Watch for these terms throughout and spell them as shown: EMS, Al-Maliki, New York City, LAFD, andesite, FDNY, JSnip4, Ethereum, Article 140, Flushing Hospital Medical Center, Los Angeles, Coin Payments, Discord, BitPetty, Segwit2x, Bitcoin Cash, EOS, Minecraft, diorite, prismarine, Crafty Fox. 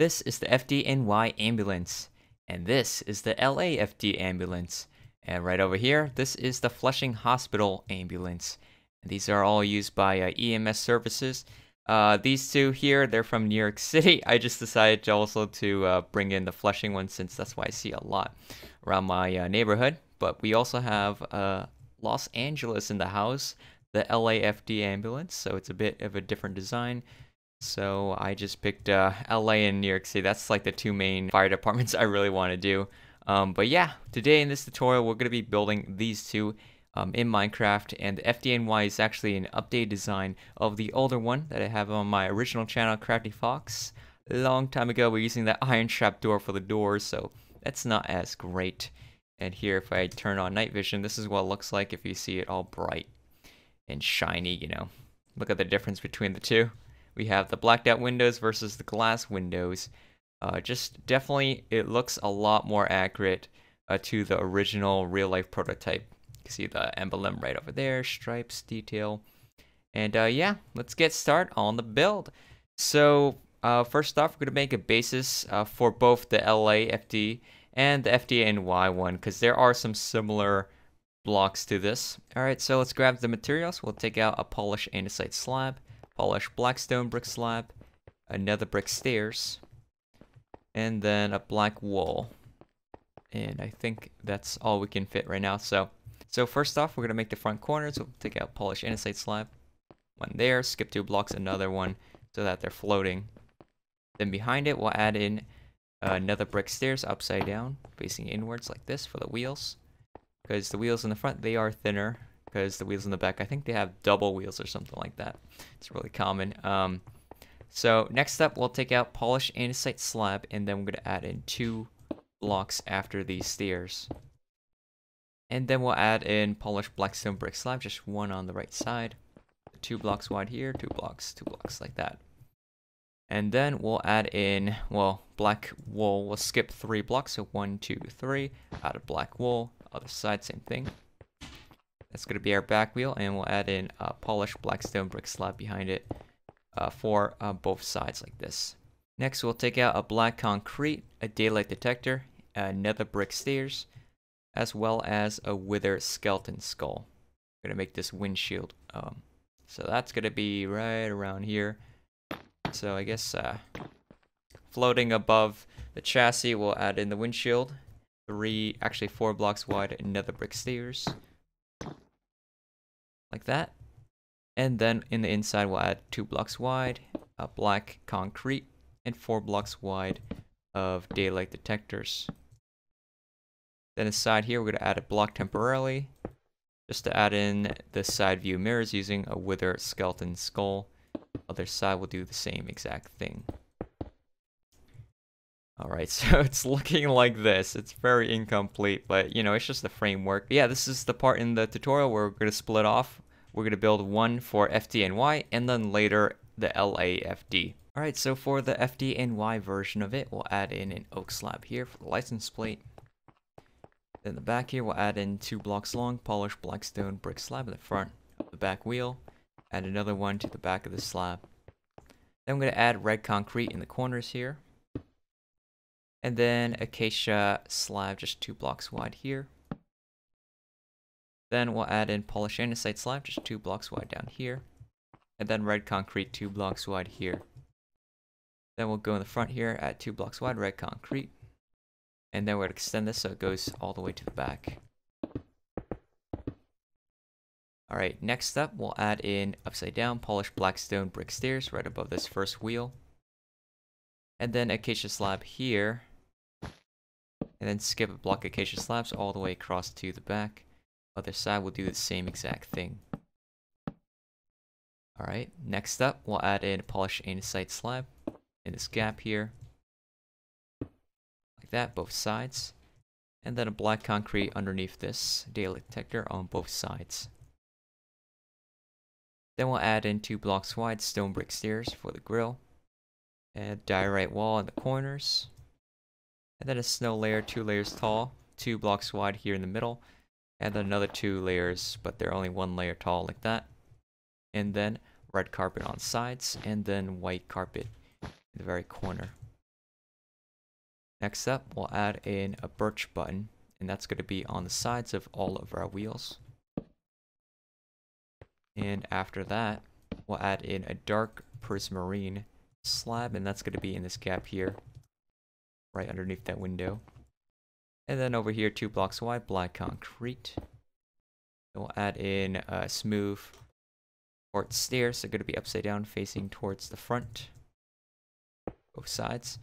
This is the FDNY ambulance, and this is the LAFD ambulance, and right over here, this is the Flushing Hospital ambulance. And these are all used by EMS services. These two here, they're from New York City. I just decided to also bring in the Flushing one since that's why I see a lot around my neighborhood. But we also have Los Angeles in the house, the LAFD ambulance, so it's a bit of a different design. So I just picked LA and New York City. That's like the two main fire departments I really want to do. But yeah, today in this tutorial, we're going to be building these two in Minecraft. And the FDNY is actually an updated design of the older one that I have on my original channel, Crafty Fox. A long time ago, we're using that iron trap door for the door, so that's not as great. And here, if I turn on night vision, this is what it looks like if you see it all bright and shiny, you know. Look at the difference between the two. We have the blacked out windows versus the glass windows. Just definitely, it looks a lot more accurate to the original real life prototype. You can see the emblem right over there, stripes, detail. And yeah, let's get started on the build. So first off, we're going to make a basis for both the LAFD and the FDNY one, because there are some similar blocks to this. Alright, so let's grab the materials. We'll take out a polished andesite slab, polished blackstone brick slab, another brick stairs, and then a black wool. And I think that's all we can fit right now. So first off, we're going to make the front corners. We'll take out polished andesite slab, one there, skip two blocks, another one, so that they're floating. Then behind it, we'll add in another brick stairs upside down, facing inwards like this for the wheels. Because the wheels in the front, they are thinner. Because the wheels in the back, I think they have double wheels or something like that. It's really common. So next up, we'll take out polished andesite slab, and then we're going to add in two blocks after these stairs. And then we'll add in polished blackstone brick slab, just one on the right side. 2 blocks wide here, 2 blocks, 2 blocks like that. And then we'll add in, well, black wool. We'll skip 3 blocks, so 1, 2, 3, add a black wool. Other side, same thing. That's going to be our back wheel, and we'll add in a polished blackstone brick slab behind it for both sides like this. Next, we'll take out a black concrete, a daylight detector, another brick stairs, as well as a wither skeleton skull. I'm going to make this windshield. So that's going to be right around here. So I guess floating above the chassis, we'll add in the windshield. 4 blocks wide, another brick stairs. Like that. And then in the inside, we'll add 2 blocks wide, a black concrete, and 4 blocks wide of daylight detectors. Then inside here, we're going to add a block temporarily, just to add in the side view mirrors using a wither skeleton skull. Other side will do the same exact thing. Alright, so it's looking like this. It's very incomplete, but you know, it's just the framework. Yeah, this is the part in the tutorial where we're going to split off. We're going to build one for FDNY and then later the LAFD. Alright, so for the FDNY version of it, we'll add in an oak slab here for the license plate. Then the back here, we'll add in 2 blocks long, polished blackstone brick slab in the front of the back wheel. Add another one to the back of the slab. Then I'm going to add red concrete in the corners here. And then acacia slab, just 2 blocks wide here. Then we'll add in polished andesite slab, just 2 blocks wide down here. And then red concrete, 2 blocks wide here. Then we'll go in the front here, add 2 blocks wide, red concrete. And then we're going to extend this so it goes all the way to the back. Alright, next up we'll add in upside down polished blackstone brick stairs right above this first wheel. And then acacia slab here. And then skip a block acacia slabs all the way across to the back. Other side will do the same exact thing. Alright, next up we'll add in a polished andesite slab in this gap here. Like that, both sides. And then a black concrete underneath this daylight detector on both sides. Then we'll add in 2 blocks wide stone brick stairs for the grill. And diorite wall in the corners. And then a snow layer, 2 layers tall, 2 blocks wide here in the middle. And then another 2 layers, but they're only 1 layer tall like that. And then red carpet on sides, and then white carpet in the very corner. Next up, we'll add in a birch button, and that's going to be on the sides of all of our wheels. And after that, we'll add in a dark prismarine slab, and that's going to be in this gap here, right underneath that window. And then over here, 2 blocks wide, black concrete. And we'll add in a smooth quartz stairs, so they're going to be upside down, facing towards the front, both sides.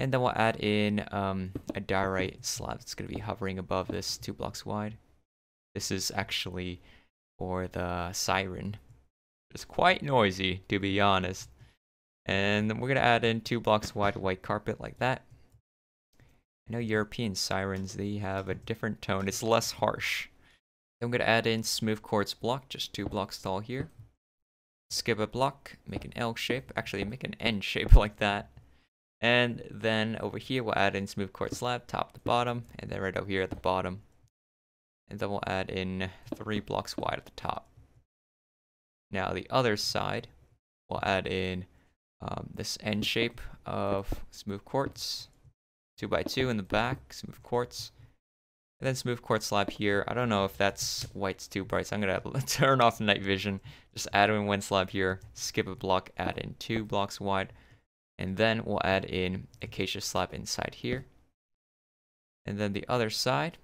And then we'll add in a diorite slab that's going to be hovering above this 2 blocks wide. This is actually for the siren. It's quite noisy, to be honest. And then we're going to add in 2 blocks wide white carpet like that. I know European sirens, they have a different tone. It's less harsh. Then I'm going to add in smooth quartz block, just 2 blocks tall here. Skip a block, make an L shape. Actually, make an N shape like that. And then over here, we'll add in smooth quartz slab, top to bottom, and then right over here at the bottom. And then we'll add in 3 blocks wide at the top. Now the other side, we'll add in this N shape of smooth quartz, 2 by 2 in the back, smooth quartz, and then smooth quartz slab here. I don't know if that's white's too bright, so I'm gonna turn off the night vision. Just add in 1 slab here, skip a block, add in 2 blocks wide. And then we'll add in acacia slab inside here. And then the other side,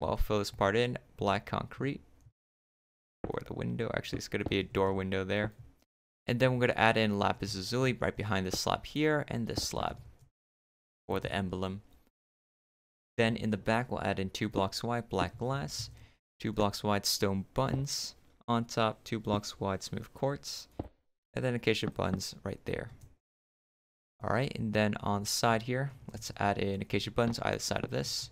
we'll fill this part in, black concrete for the window. Actually, it's going to be a door window there. And then we're going to add in lapis lazuli right behind this slab here and this slab for the emblem. Then in the back, we'll add in 2 blocks wide, black glass, 2 blocks wide, stone buttons on top, 2 blocks wide, smooth quartz, and then acacia buttons right there. Alright, and then on the side here, let's add in acacia buttons either side of this.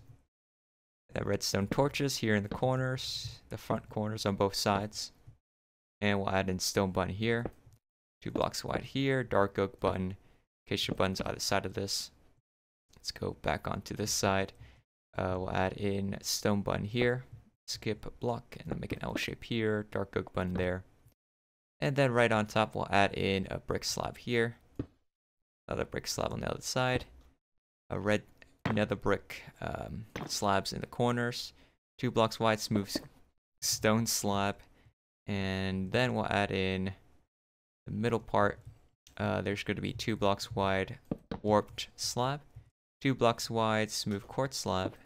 That redstone torches here in the corners, the front corners on both sides. And we'll add in stone button here, 2 blocks wide here, dark oak button, acacia buttons either side of this. Let's go back onto this side. We'll add in stone button here, skip a block, and then make an L shape here, dark oak button there. And then right on top, we'll add in a brick slab here. Another brick slab on the other side, another brick slabs in the corners, 2 blocks wide, smooth stone slab, and then we'll add in the middle part. There's going to be 2 blocks wide, warped slab, 2 blocks wide, smooth quartz slab,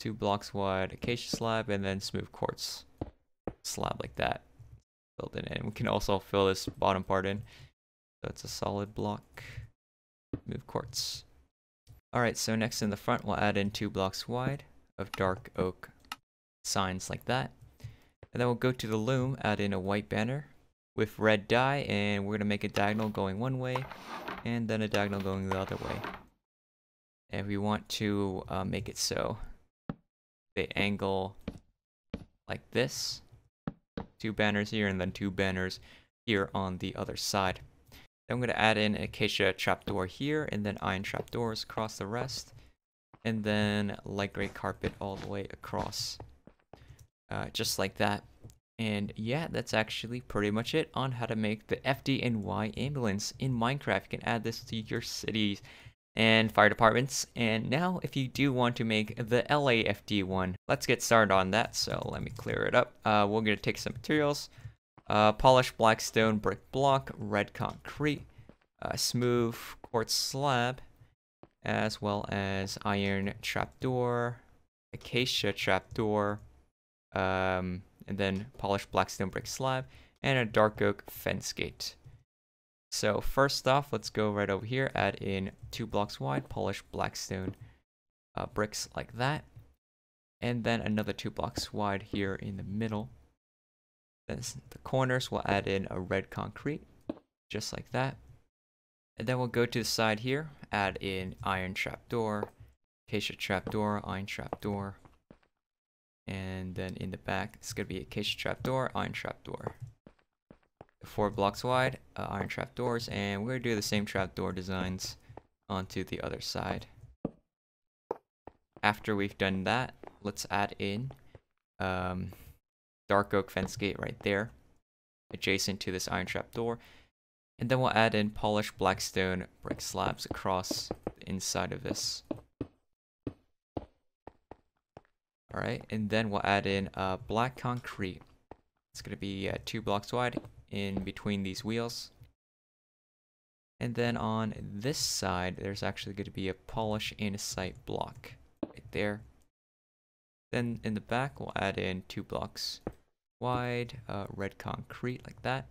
2 blocks wide, acacia slab, and then smooth quartz slab like that. Built in, and we can also fill this bottom part in. So it's a solid block, move quartz. Alright, so next in the front, we'll add in 2 blocks wide of dark oak signs like that. And then we'll go to the loom, add in a white banner with red dye, and we're going to make a diagonal going one way, and then a diagonal going the other way. And we want to make it so they angle like this. 2 banners here, and then 2 banners here on the other side. Then I'm going to add in an acacia trapdoor here, and then iron trapdoors across the rest, and then light gray carpet all the way across, just like that. And yeah, that's actually pretty much it on how to make the FDNY ambulance in Minecraft. You can add this to your cities and fire departments. And now if you do want to make the LAFD one, let's get started on that. So let me clear it up. We're going to take some materials. Polished black stone, brick block, red concrete, smooth quartz slab, as well as iron trapdoor, acacia trapdoor, and then polished black stone brick slab, and a dark oak fence gate. So first off, let's go right over here, add in 2 blocks wide, polished black stone bricks like that, and then another 2 blocks wide here in the middle. Then the corners, we'll add in a red concrete, just like that. And then we'll go to the side here, add in iron trapdoor, acacia trapdoor, iron trapdoor. And then in the back, it's going to be acacia trapdoor, iron trapdoor. 4 blocks wide, iron trapdoors, and we're going to do the same trapdoor designs onto the other side. After we've done that, let's add in dark oak fence gate right there, adjacent to this iron trap door. And then we'll add in polished blackstone brick slabs across the inside of this. All right, and then we'll add in black concrete. It's going to be 2 blocks wide in between these wheels. And then on this side, there's actually going to be a polish andesite block right there. Then in the back, we'll add in 2 blocks wide, red concrete like that.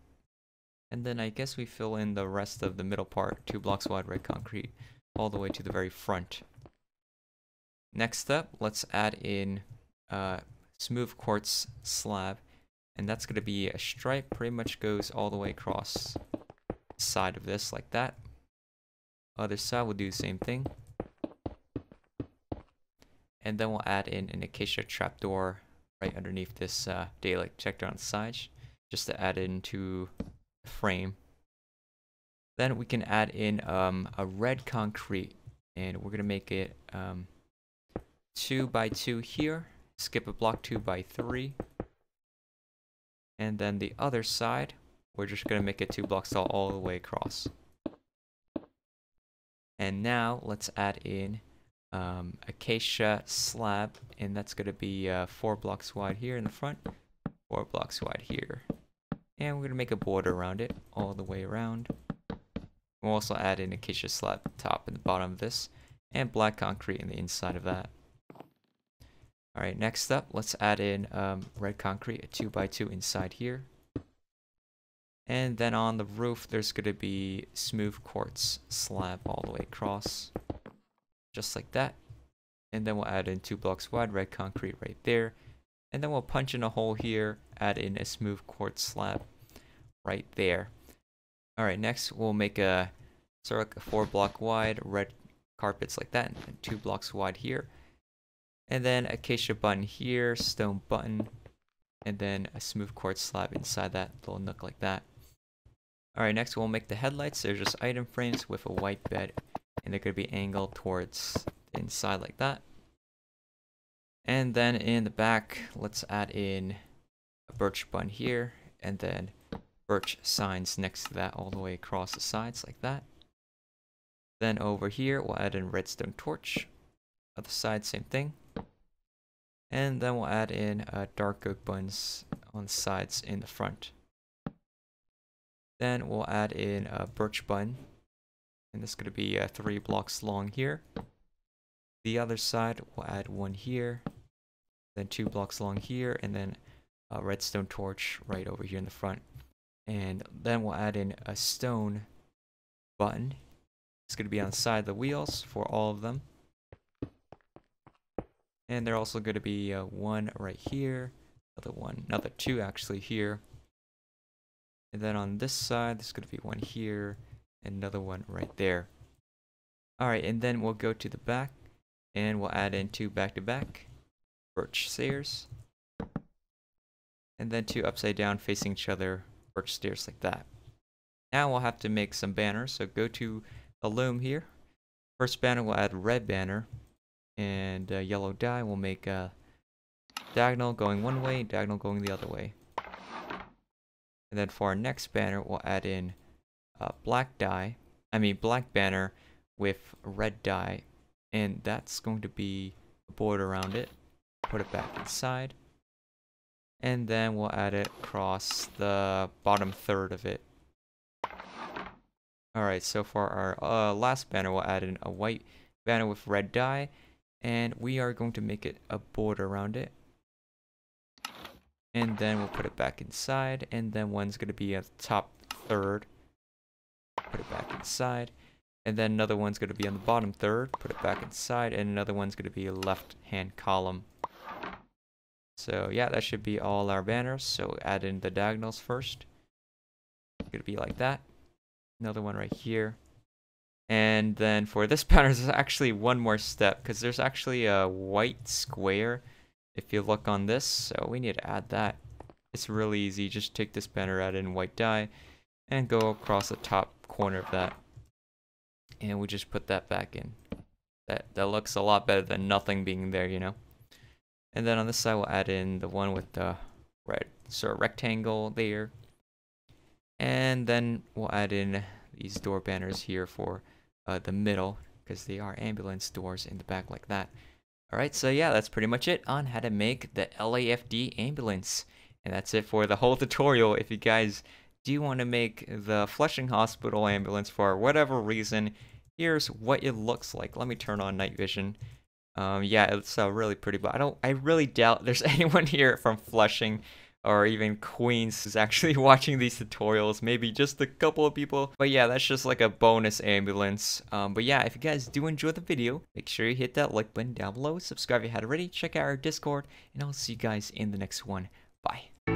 And then I guess we fill in the rest of the middle part, 2 blocks wide, red concrete, all the way to the very front. Next up, let's add in smooth quartz slab, and that's going to be a stripe, pretty much goes all the way across the side of this like that. Other side, we'll do the same thing. And then we'll add in an acacia trapdoor right underneath this daylight detector on the side, just to add into the frame. Then we can add in a red concrete, and we're going to make it 2 by 2 here, skip a block 2 by 3. And then the other side, we're just going to make it 2 blocks tall all the way across. And now let's add in acacia slab, and that's going to be 4 blocks wide here in the front, 4 blocks wide here. And we're going to make a border around it, all the way around. We'll also add in acacia slab at the top and the bottom of this, and black concrete in the inside of that. Alright, next up, let's add in red concrete, a 2 by 2 inside here. And then on the roof, there's going to be smooth quartz slab all the way across, just like that. And then we'll add in 2 blocks wide, red concrete right there. And then we'll punch in a hole here, add in a smooth quartz slab right there. Alright, next we'll make a sort of like a 4 block wide red carpets like that, and 2 blocks wide here. And then acacia button here, stone button, and then a smooth quartz slab inside that little nook like that. Alright, next we'll make the headlights. They're just item frames with a white bed, and they're going to be angled towards the inside like that. And then in the back, let's add in a birch bun here, and then birch signs next to that all the way across the sides like that. Then over here, we'll add in redstone torch. Other side, same thing. And then we'll add in dark oak buns on the sides in the front. Then we'll add in a birch bun, and this is going to be 3 blocks long here. The other side, we'll add one here, then 2 blocks long here, and then a redstone torch right over here in the front. And then we'll add in a stone button. It's going to be on the side of the wheels for all of them. And they're also going to be one right here, another one, another two actually here. And then on this side, there's going to be one here, and another one right there. Alright, and then we'll go to the back, and we'll add in 2 back-to-back, birch stairs. And then 2 upside down facing each other, birch stairs like that. Now we'll have to make some banners, so go to the loom here. First banner, we'll add red banner, and yellow dye. We'll make a diagonal going one way, diagonal going the other way. And then for our next banner, we'll add in black banner with red dye, and that's going to be a border around it. Put it back inside, and then we'll add it across the bottom third of it. Alright, so for our last banner, we'll add in a white banner with red dye, and we are going to make it a border around it. And then we'll put it back inside, and then one's going to be at the top third. Put it back inside. And then another one's going to be on the bottom third. Put it back inside, and another one's going to be a left-hand column. So yeah, that should be all our banners. So add in the diagonals first. It's going to be like that. Another one right here. And then for this banner, there's actually one more step, because there's actually a white square if you look on this, so we need to add that. It's really easy, just take this banner, add in white dye, and go across the top corner of that. And we just put that back in. That looks a lot better than nothing being there, you know? And then on this side, we'll add in the one with the red sort of rectangle there. And then we'll add in these door banners here for the middle, because they are ambulance doors in the back like that. Alright, so yeah, that's pretty much it on how to make the LAFD ambulance. And that's it for the whole tutorial. If you guys do want to make the Flushing Hospital ambulance for whatever reason, here's what it looks like. Let me turn on night vision. Yeah, it's really pretty, but I really doubt there's anyone here from Flushing or even Queens is actually watching these tutorials, maybe just a couple of people. But yeah, that's just like a bonus ambulance. But yeah, if you guys do enjoy the video, make sure you hit that like button down below, subscribe if you haven't already, check out our Discord, and I'll see you guys in the next one. Bye.